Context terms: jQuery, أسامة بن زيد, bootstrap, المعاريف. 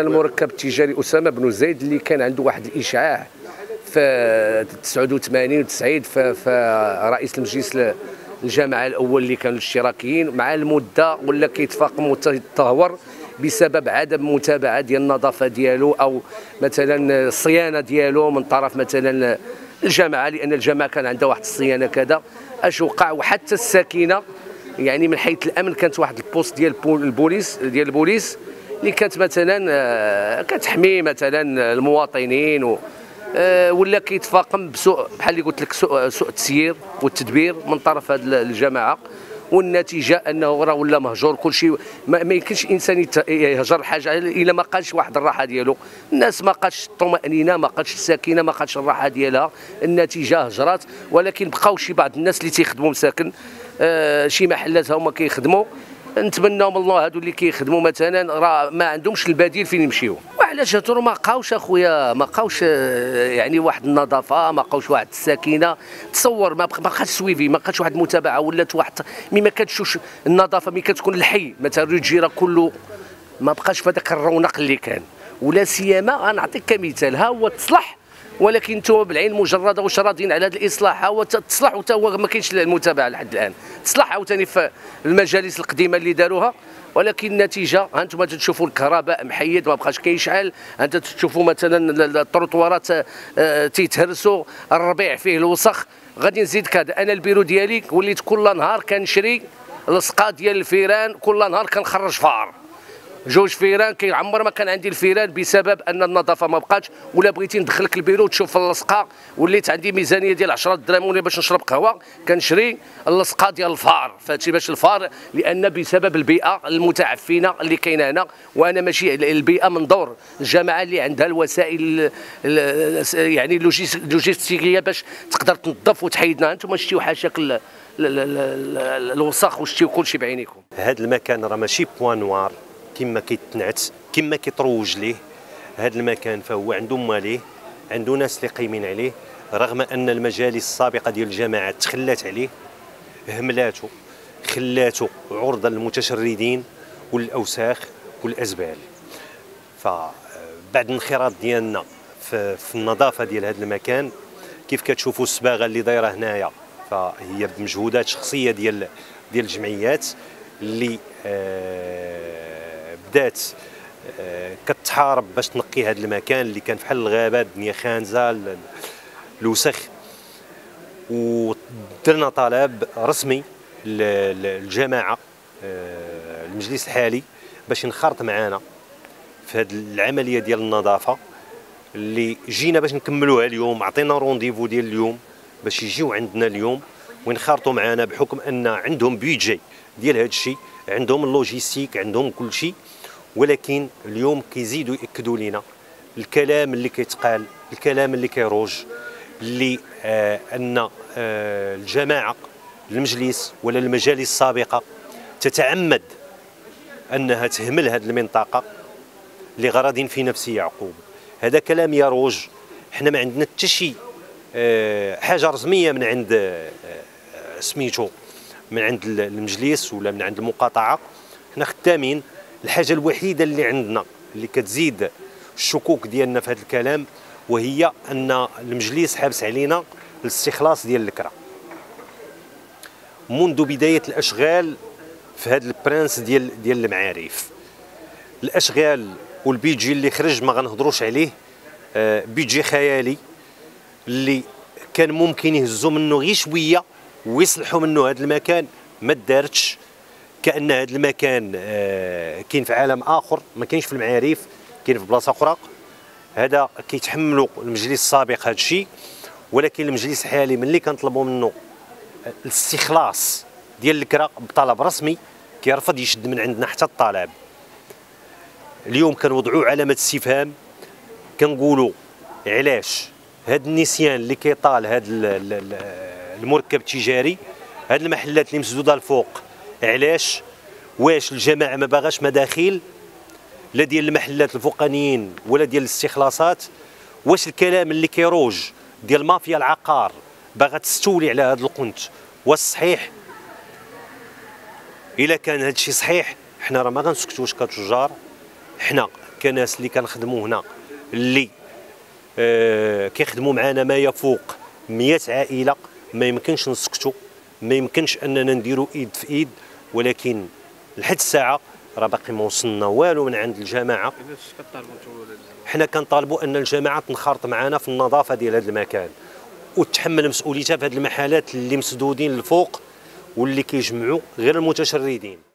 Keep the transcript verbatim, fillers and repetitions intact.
المركب التجاري أسامة بن زيد اللي كان عنده واحد الإشعاع في تسعة وثمانين وتسعين فرئيس المجلس الجامعة الأول اللي كانوا الاشتراكيين، مع المدة ولا كيتفاقم وتتهور بسبب عدم متابعة ديال النظافة ديالو أو مثلا الصيانة ديالو من طرف مثلا الجامعة، لأن الجامعة كان عندها واحد الصيانة كذا. أش وقع؟ وحتى الساكنة يعني من حيث الأمن كانت واحد البوست ديال البوليس ديال البوليس اللي كانت مثلا كتحمي مثلا المواطنين و ولا كيتفاقم بسوء بحال اللي قلت لك سوء, سوء التسيير والتدبير من طرف هذه الجماعه، والنتيجه انه راه ولا مهجور كل شيء. ما يمكنش انسان يهجر حاجه الا ما قالش واحد الراحه ديالو، الناس ما قالش الطمانينه، ما قالش السكينه، ما قالش الراحه ديالها، النتيجه هجرات. ولكن بقاو شي بعض الناس اللي تيخدموا مساكن آه شي محلات هما كيخدموا، نتمناو من الله هادو اللي كيخدموا مثلا راه ما عندهمش البديل فين يمشيو. وعلاش هترو ما بقاوش اخويا، ما بقاوش يعني واحد النظافه، ما بقاوش واحد السكينه. تصور ما بقاش سويفي، ما بقاش واحد المتابعه، ولات واحد مي ما كتشوفش النظافه مي كتكون الحي مثلا الجيره كله ما بقاش في هذاك الرونق اللي كان. ولا سيما غنعطيك كمثال، ها هو تصلح ولكن انتم بالعين مجرده واش راضيين على هذا الاصلاح؟ ها هو تصلح وتا هو ما كاينش المتابعه لحد الان، تصلح عاوتاني في المجالس القديمه اللي داروها، ولكن النتيجه ها انتم تشوفوا الكهرباء محيد ما بقاش كيشعل، انت تشوفوا مثلا الطروطوارات تيتهرسوا، الربيع فيه الوسخ. غادي نزيد كذا، انا البيرو ديالي وليت كل نهار كنشري لصقه ديال الفيران، كل نهار كنخرج فار جوج فيران، كيعمر ما كان عندي الفيران بسبب ان النظافه ما بقاتش. ولا بغيتي ندخلك البيرو تشوف اللصقه، وليت عندي ميزانيه ديال عشرة دراهم باش نشرب قهوه، كنشري اللصقه ديال الفار، فهادشي باش الفار لان بسبب البيئه المتعفنه اللي كاينه هنا. وانا ماشي البيئه من دور الجماعه اللي عندها الوسائل يعني اللوجيستيكيه باش تقدر تنظف وتحيدنا، انتم شتيو حاشاك الوسخ وشتيو كلشي بعينيكم. هذا المكان راه ماشي بوان نوار كما كيتنعس كما كيتروج ليه هذا المكان، فهو عنده ماليه، عنده ناس اللي قايمين عليه، رغم ان المجالس السابقه ديال الجماعه تخلات عليه، هملاته خلاته عرضه للمتشردين والاوساخ والازبال. فبعد الانخراط ديالنا في النظافه ديال هذا المكان، كيف كتشوفوا الصباغه اللي دايره هنايا فهي بمجهودات شخصيه ديال ديال الجمعيات اللي آه بدات كتحارب باش تنقي هذا المكان اللي كان بحال الغابه، الدنيا خانزه الوسخ. ودرنا طلب رسمي للجماعه المجلس الحالي باش ينخرط معنا في هذه العمليه ديال النظافه اللي جينا باش نكملوها اليوم، عطينا رونديفو ديال اليوم باش يجيو عندنا اليوم وينخرطوا معنا، بحكم ان عندهم بيجي ديال هذا الشيء، عندهم اللوجيستيك، عندهم كل شيء. ولكن اليوم كيزيدوا ياكدوا لنا الكلام اللي كيتقال، الكلام اللي كيروج اللي آه ان آه الجماعه المجلس ولا المجالس السابقه تتعمد انها تهمل هذه المنطقه لغرض في نفسه عقوبه. هذا كلام يروج، حنا ما عندنا حتى شي آه حاجه رسميه من عند آه سميتو من عند المجلس ولا من عند المقاطعه. حنا خدامين، الحاجه الوحيده اللي عندنا اللي كتزيد الشكوك ديالنا في هذا الكلام وهي ان المجلس حابس علينا الاستخلاص ديال الكره منذ بدايه الاشغال في هذا البرانس ديال ديال المعاريف. الاشغال والبيجي اللي خرج ما غنهضروش عليه، بيجي خيالي اللي كان ممكن يهزوا منه غير شويه ويصلحوا منه هذا المكان، ما دارتش، كأن هذا المكان آه كاين في عالم آخر، ما كاينش في المعارف، كاين في بلاصة أخرى. هذا كيتحملوا المجلس السابق هذا الشيء، ولكن المجلس الحالي ملي كنطلبوا منه الاستخلاص ديال الكرة بطلب رسمي كيرفض يشد من عندنا حتى الطلب. اليوم كنوضعوا علامة استفهام، كنقولوا علاش هذا النسيان اللي كيطال هذا المركب التجاري، هاد المحلات اللي مسدوده الفوق علاش؟ واش الجماعه ما باغاش مداخيل لا ديال المحلات الفوقانيين ولا ديال الاستخلاصات؟ واش الكلام اللي كيروج ديال مافيا العقار باغا تستولي على هاد القنت واش صحيح؟ الا كان هادشي صحيح حنا راه ما غنسكتوش كتجار، حنا كناس اللي كنخدموا هنا اللي آه كيخدموا معنا ما يفوق مئة عائله، ما يمكنش نسكتوا، ما يمكنش اننا نديروا ايد في ايد، ولكن لحد الساعه راه باقي ما وصلنا والو من عند الجماعه. حنا كنطالبوا ان الجماعه تنخرط معنا في النظافه ديال هذا المكان وتحمل مسؤوليتها في هذه المحلات اللي مسدودين للفوق واللي كيجمعوا غير المتشردين.